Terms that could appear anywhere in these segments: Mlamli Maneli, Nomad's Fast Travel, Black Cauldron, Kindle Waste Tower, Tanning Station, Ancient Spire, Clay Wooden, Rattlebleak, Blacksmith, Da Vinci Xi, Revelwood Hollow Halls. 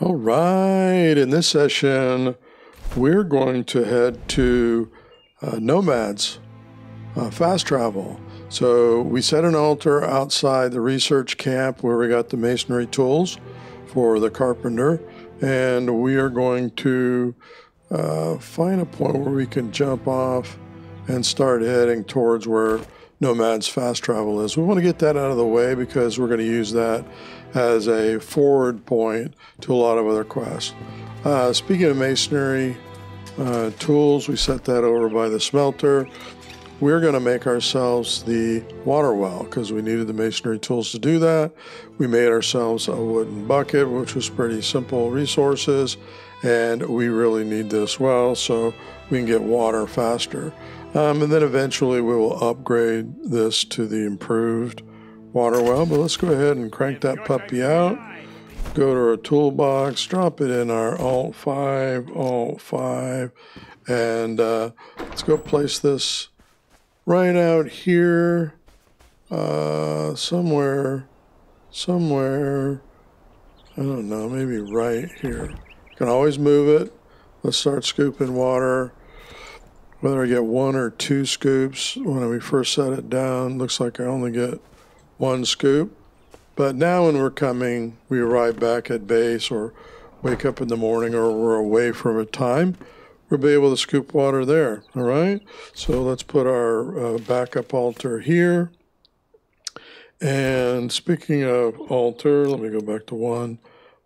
All right, in this session, we're going to head to Nomad's Fast Travel. So we set an altar outside the research camp where we got the masonry tools for the carpenter. And we are going to find a point where we can jump off and start heading towards where Nomad's Fast Travel is. We want to get that out of the way because we're going to use that as a forward point to a lot of other quests. Speaking of masonry tools, we set that over by the smelter. We're going to make ourselves the water well because we needed the masonry tools to do that. We made ourselves a wooden bucket, which was pretty simple resources, and we really need this well so we can get water faster. And then eventually we will upgrade this to the improved water well, but let's go ahead and crank that puppy out. Go to our toolbox, drop it in our alt 5, and let's go place this right out here, somewhere, I don't know, maybe right here. Can always move it. Let's start scooping water. Whether I get one or two scoops, when we first set it down, looks like I only get one scoop. But now when we're coming, we arrive back at base or wake up in the morning or we're away from a time, we'll be able to scoop water there, all right? So let's put our backup altar here. And speaking of altar, let me go back to one.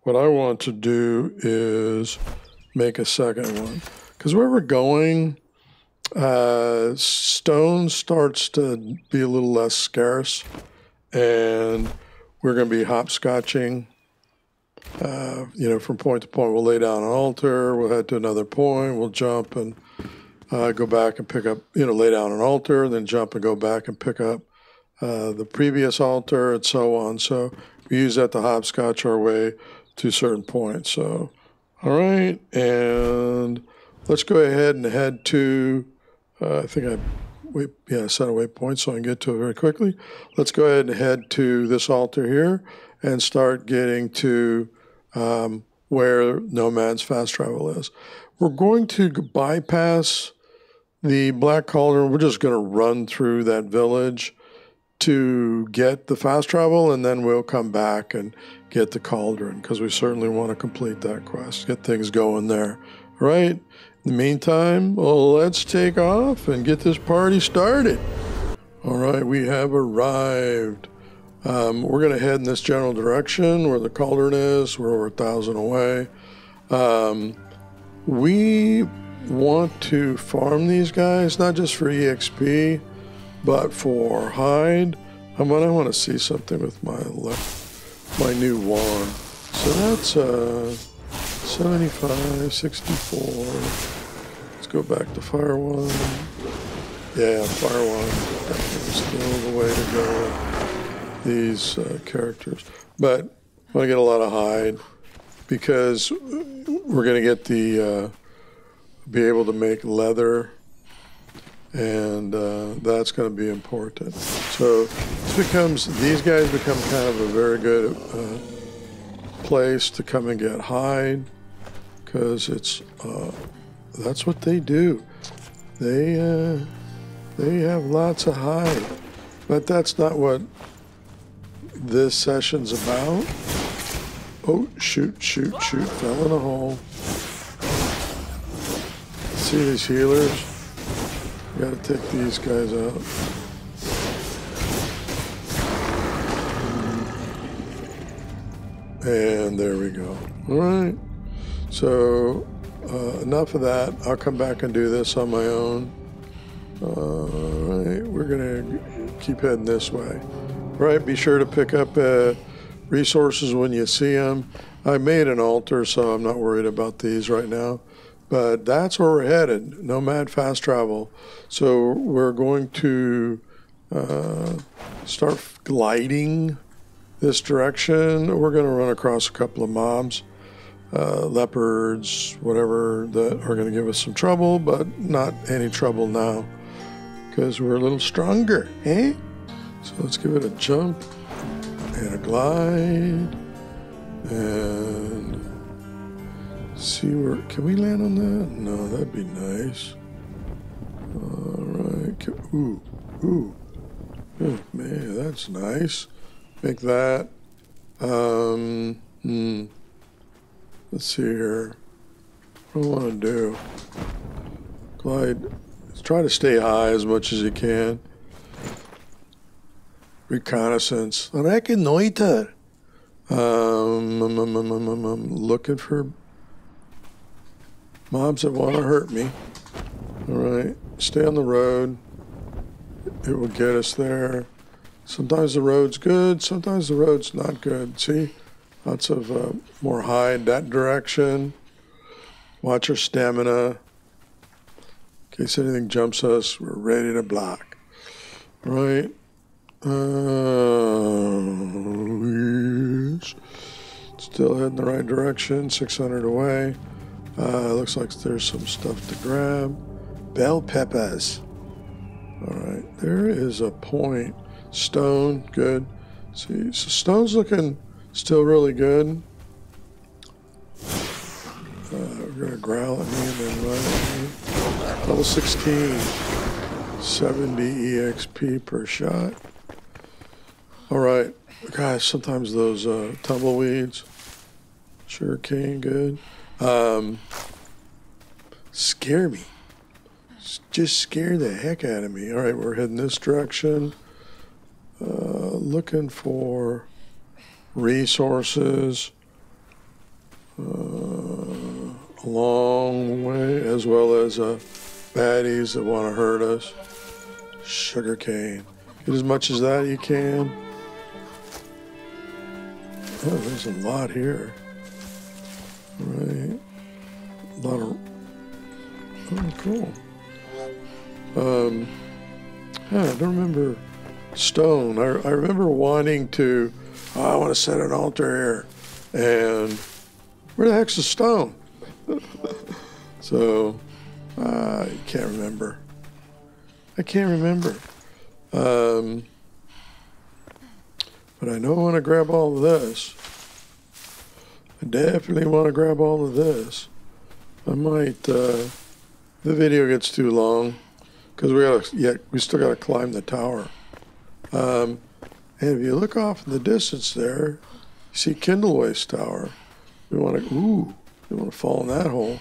What I want to do is make a second one. Because where we're going, stone starts to be a little less scarce, and we're going to be hopscotching, from point to point. We'll lay down an altar, we'll head to another point, we'll jump and go back and pick up, lay down an altar, then jump and go back and pick up the previous altar, and so on. So we use that to hopscotch our way to certain points. So, all right, and let's go ahead and head to... I set a waypoint so I can get to it very quickly. Let's go ahead and head to this altar here and start getting to where Nomad's Fast Travel is. We're going to bypass the Black Cauldron. We're just going to run through that village to get the Fast Travel, and then we'll come back and get the Cauldron because we certainly want to complete that quest, get things going there, right? In the meantime, well, let's take off and get this party started. All right, we have arrived. We're going to head in this general direction where the cauldron is. We're over 1,000 away. We want to farm these guys, not just for EXP, but for hide. I want to see something with my new wand. So that's 75, 64. Let's go back to fire one. Yeah, fire one. That was still the way to go with these characters. But I want to get a lot of hide because we're going to get be able to make leather, and that's going to be important. So these guys become kind of a very good place to come and get hide. Because it's, that's what they do. They have lots of hide. But that's not what this session's about. Oh, shoot, fell in a hole. See these healers? Gotta take these guys out. And there we go, all right. So enough of that. I'll come back and do this on my own. All right, we're gonna keep heading this way. All right, be sure to pick up resources when you see them. I made an altar, so I'm not worried about these right now. But that's where we're headed, Nomad Fast Travel. So we're going to start gliding this direction. We're gonna run across a couple of mobs. Leopards, whatever, that are going to give us some trouble, but not any trouble now because we're a little stronger, eh? So let's give it a jump and a glide and See where, can we land on that? No, that'd be nice. All right. Can, ooh, ooh. Oh, man, that's nice. Make that. Let's see here. What do I want to do? Glide. Let's try to stay high as much as you can. Reconnaissance. Reconnoiter. I'm looking for mobs that want to hurt me. All right. Stay on the road. It will get us there. Sometimes the road's good. Sometimes the road's not good. See? Lots of more hide that direction. Watch your stamina. In case anything jumps us, we're ready to block. All right. Still heading the right direction. 600 away. Looks like there's some stuff to grab. Bell peppers. All right. There is a point. Stone. Good. See, so stone's looking still really good. We're going to growl at me and then run at me. Level 16. 70 EXP per shot. All right. Gosh, sometimes those tumbleweeds. Sugarcane. Good. Scare me. Just scare the heck out of me. All right, we're heading this direction. Looking for resources along the way, as well as baddies that want to hurt us. Sugarcane. Get as much as that you can. Oh, there's a lot here. Right. A lot of... Oh, cool. I don't remember stone. I remember wanting to... Oh, I want to set an altar here. And... Where the heck's the stone? So... I can't remember. I can't remember. But I know I want to grab all of this. I definitely want to grab all of this. I might, the video gets too long because we gotta, we still gotta climb the tower. And if you look off in the distance there, you see Kindle Waste Tower. We want to, ooh, we want to fall in that hole.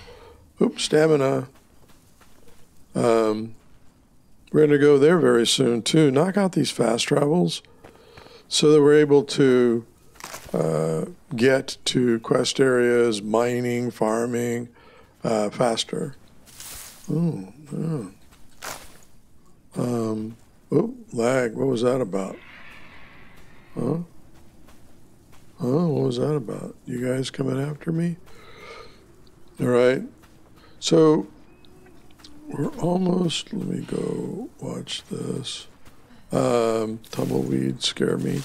Oops, stamina. We're gonna go there very soon too. Knock out these fast travels so that we're able to get to quest areas, mining, farming, faster. Oh, yeah. Oh, lag. What was that about? Huh? Oh, what was that about? You guys coming after me? All right. So we're almost. Let me go watch this. Tumbleweed scare me.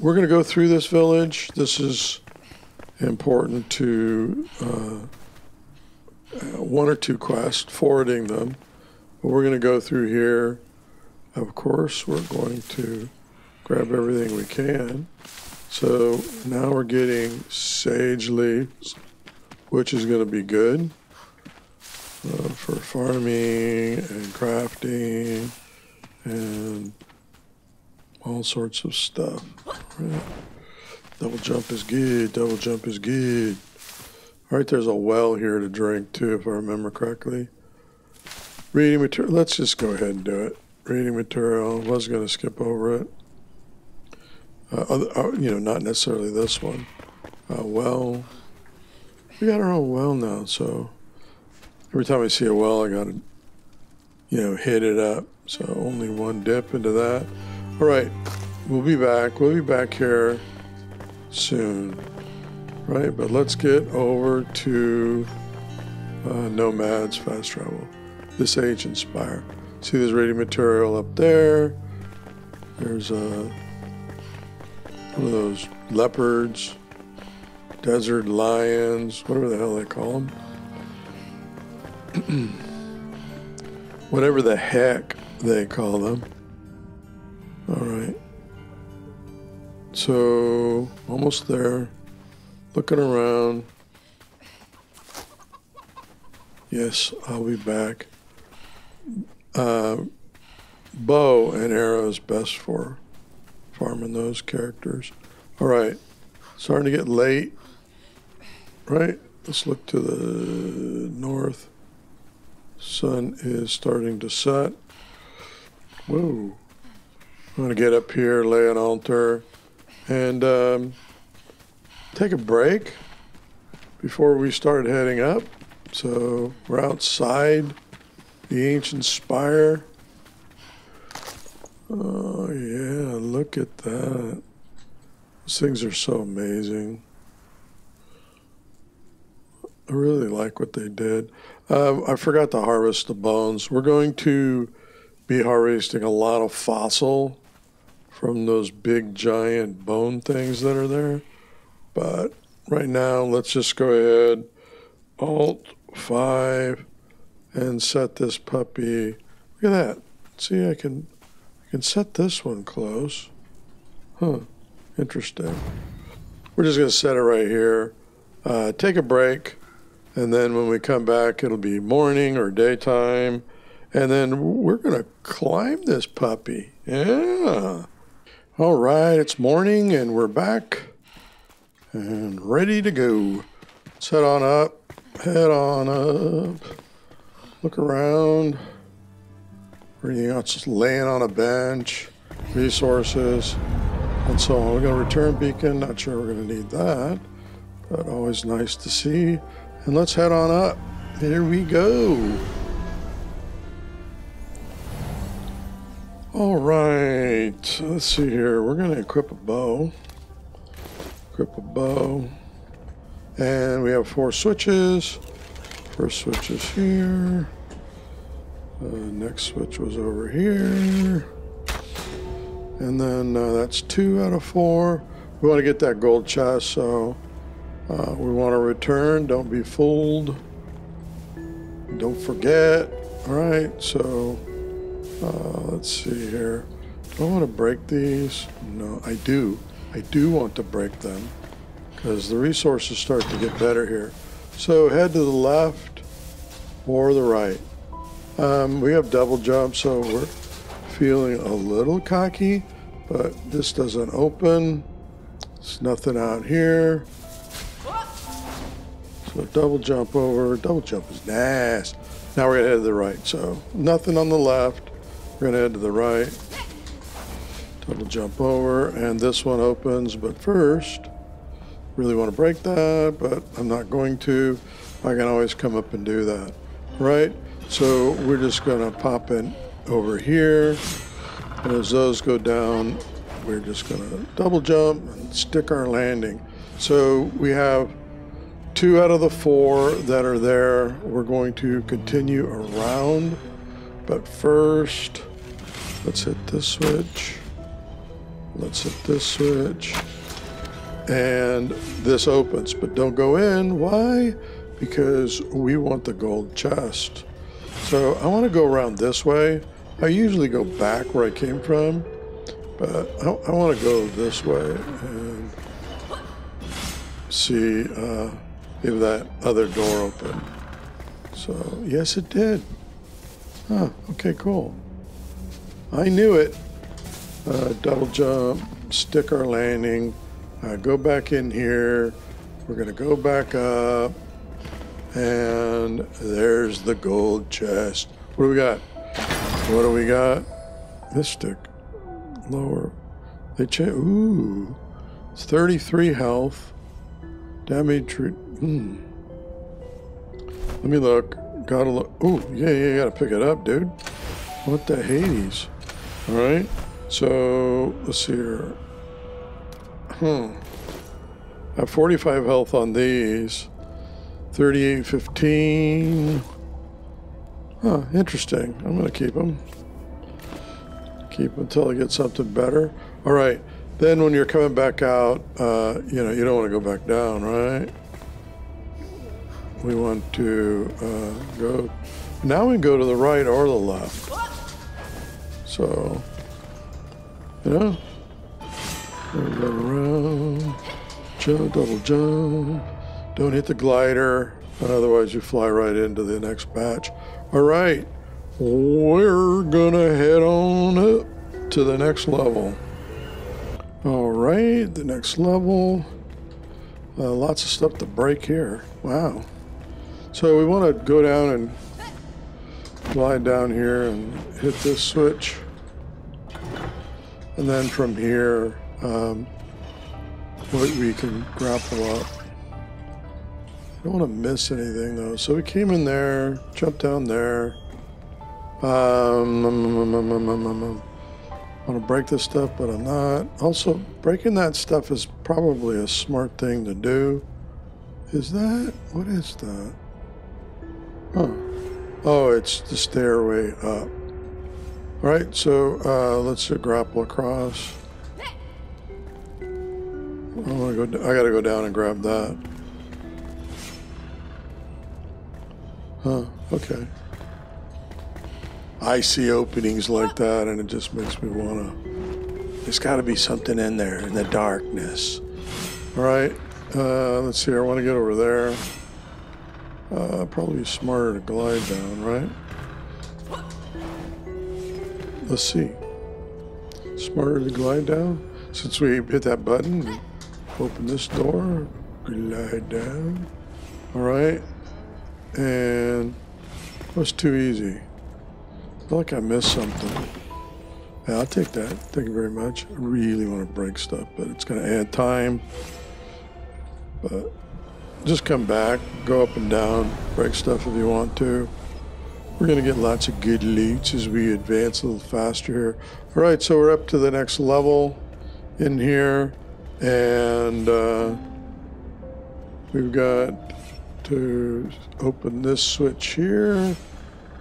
We're going to go through this village. This is important to one or two quests, forwarding them. But we're going to go through here. Of course, we're going to grab everything we can. So now we're getting sage leaves, which is going to be good for farming and crafting and all sorts of stuff. Right. Double jump is good. Double jump is good. All right, there's a well here to drink, too, if I remember correctly. Reading material. Let's just go ahead and do it. Reading material. I was going to skip over it. You know, not necessarily this one. Well, we got our own well now, so every time I see a well, I got to, you know, hit it up. So only one dip into that. All right, we'll be back. We'll be back here soon, right? But let's get over to Nomad's Fast Travel. This Ancient Spire. See, there's reading material up there. There's one of those leopards, desert lions, whatever the hell they call them. Whatever the heck they call them. All right, so almost there, looking around, Yes, I'll be back. Bow and arrow is best for farming those characters. All right, starting to get late. Right, let's look to the north. Sun is starting to set. Whoa. I'm going to get up here, lay an altar, and take a break before we start heading up. So we're outside the Ancient Spire. Oh, yeah, look at that. These things are so amazing. I really like what they did. I forgot to harvest the bones. We're going to be harvesting a lot of fossil from those big giant bone things that are there. But right now, let's just go ahead, Alt-5, and set this puppy. Look at that. See, I can set this one close. Huh, interesting. We're just gonna set it right here. Take a break, and then when we come back, it'll be morning or daytime, and then we're gonna climb this puppy. Yeah. All right, it's morning, and we're back and ready to go. Let's head on up, head on up. Look around. Everything else is laying on a bench, resources, and so on. We're gonna return beacon, not sure we're gonna need that, but always nice to see. And let's head on up. Here we go. All right, let's see here. We're gonna equip a bow. Equip a bow. And we have 4 switches. First switch is here. Next switch was over here. And then that's 2 out of 4. We wanna get that gold chest, so we want to return. Don't be fooled. Don't forget. All right, so let's see here. Do I want to break these? No, I do. I do want to break them because the resources start to get better here. So head to the left or the right. We have double jump, so we're feeling a little cocky, but this doesn't open. There's nothing out here. So double jump over. Double jump is nice. Now we're gonna head to the right. So nothing on the left. We're gonna head to the right. Double jump over, and this one opens. But first, really want to break that, but I'm not going to. I can always come up and do that, right? So we're just gonna pop in over here, and as those go down, we're just gonna double jump and stick our landing. So we have 2 out of the 4 that are there. We're going to continue around, but first, let's hit this switch. Let's hit this switch. And this opens, but don't go in. Why? Because we want the gold chest. So I want to go around this way. I usually go back where I came from, but I want to go this way and see if that other door opened. So, yes, it did. Huh, okay, cool. I knew it. Double jump, stick our landing, go back in here. We're gonna go back up, and there's the gold chest. What do we got? What do we got? Mystic, lower. They change, ooh, it's 33 health. Damage, Let me look, gotta look. Oh, yeah, you gotta pick it up, dude. What the Hades? All right, so let's see here. I have 45 health on these. 38, 15. Huh, interesting. I'm gonna keep them. Keep until I get something better. All right. Then when you're coming back out, you don't want to go back down, right? We want to go. Now we can go to the right or the left. So, go around, jump, double jump. Don't hit the glider. and otherwise you fly right into the next batch. All right, we're gonna head on up to the next level. All right, the next level. Lots of stuff to break here. Wow. So we want to go down and glide down here and hit this switch. And then from here, we can grapple up. I don't want to miss anything though. So we came in there, jumped down there. I want to break this stuff, but I'm not. Also, breaking that stuff is probably a smart thing to do. Is that? What is that? Huh. Oh, it's the stairway up. All right, so let's grapple across. I gotta go down and grab that. Huh, okay. I see openings like that and it just makes me wanna... There's gotta be something in there, in the darkness. All right, let's see, I wanna get over there. Probably smarter to glide down, right? Let's see. Smarter to glide down? Since we hit that button, open this door, glide down. All right, and that's too easy. I feel like I missed something. Yeah, I'll take that, thank you very much. I really wanna break stuff, but it's gonna add time. But just come back, go up and down, break stuff if you want to. We're gonna get lots of good loots as we advance a little faster here. All right, so we're up to the next level in here. And we've got to open this switch here.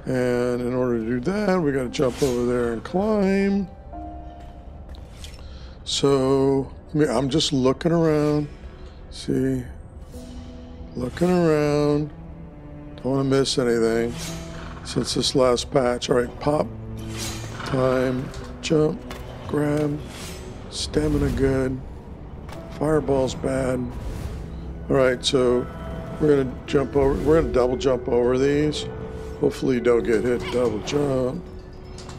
And in order to do that, we gotta jump over there and climb. So, I mean, I'm just looking around, see? Looking around, don't wanna miss anything since this last patch. All right, pop, time, jump, grab, stamina good, fireball's bad. All right, so we're gonna jump over, we're gonna double jump over these. Hopefully you don't get hit. Double jump,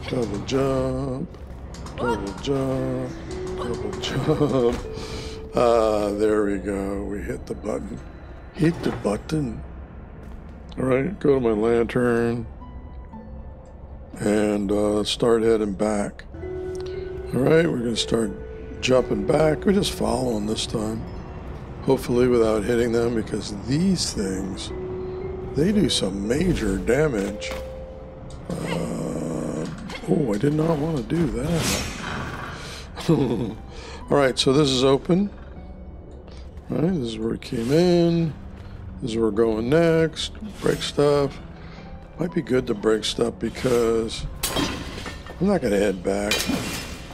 double jump, double jump, double jump. There we go, we hit the button. Hit the button. All right, go to my lantern and start heading back. All right, we're gonna start jumping back. We're just following this time. Hopefully without hitting them because these things, they do some major damage. Oh, I did not want to do that. All right, so this is open. All right, this is where we came in. This is where we're going next. Break stuff. Might be good to break stuff because I'm not gonna head back.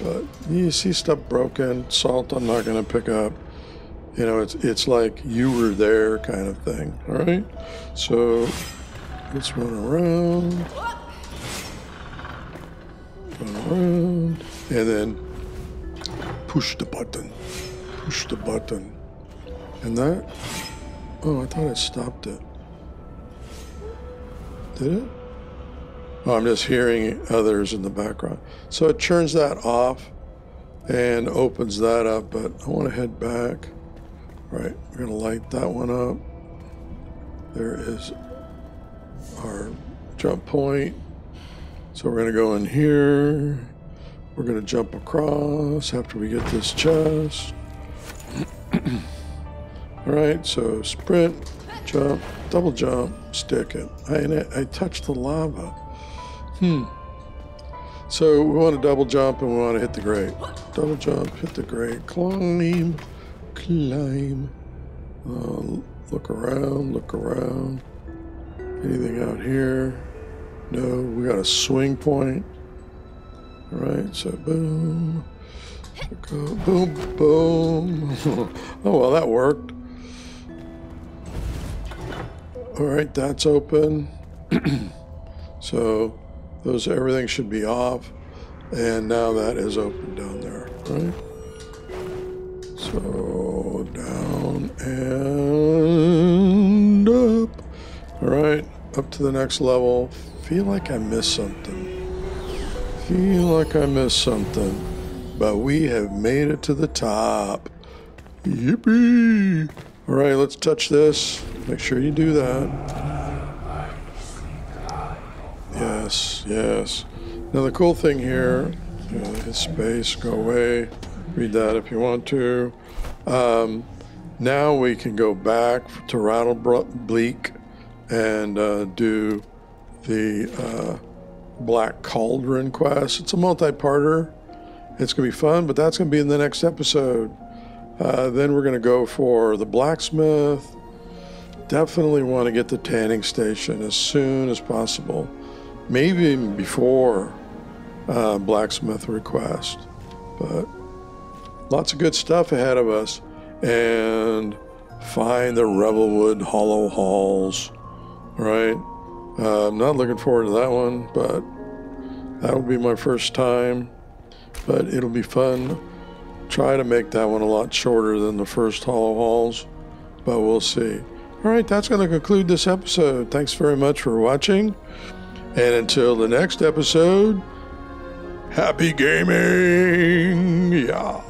But you see stuff broken, salt I'm not gonna pick up. You know, it's like you were there kind of thing. All right, so let's run around. Run around, and then push the button. Push the button. And that, oh, I thought I stopped it. Did it? Oh, I'm just hearing others in the background. So it turns that off and opens that up, but I wanna head back. Right, we're gonna light that one up. There is our jump point. So we're gonna go in here. We're gonna jump across after we get this chest. All right, so sprint, jump, double jump, stick it. I touched the lava. So we wanna double jump and we wanna hit the grate. Double jump, hit the grate, climb. Climb. Look around, look around. Anything out here? No, we got a swing point. All right, so boom. Go, boom, boom. Oh, well, that worked. All right, that's open. So those, everything should be off. And now that is open down there, right? So down and up. up to the next level. Feel like I missed something. Feel like I missed something. But we have made it to the top. Yippee! All right, let's touch this. Make sure you do that. Yes, yes. Now the cool thing here, hit space, go away. Read that if you want to. Now we can go back to Rattlebleak and do the Black Cauldron quest. It's a multi-parter. It's going to be fun, but that's going to be in the next episode. Then we're going to go for the Blacksmith. Definitely want to get the Tanning Station as soon as possible. Maybe even before Blacksmith request. But lots of good stuff ahead of us. And find the Revelwood Hollow Halls. All right. I'm not looking forward to that one, but that'll be my first time. But it'll be fun. Try to make that one a lot shorter than the first Hollow Halls, but we'll see. All right, that's going to conclude this episode. Thanks very much for watching. And until the next episode, happy gaming! Yeah.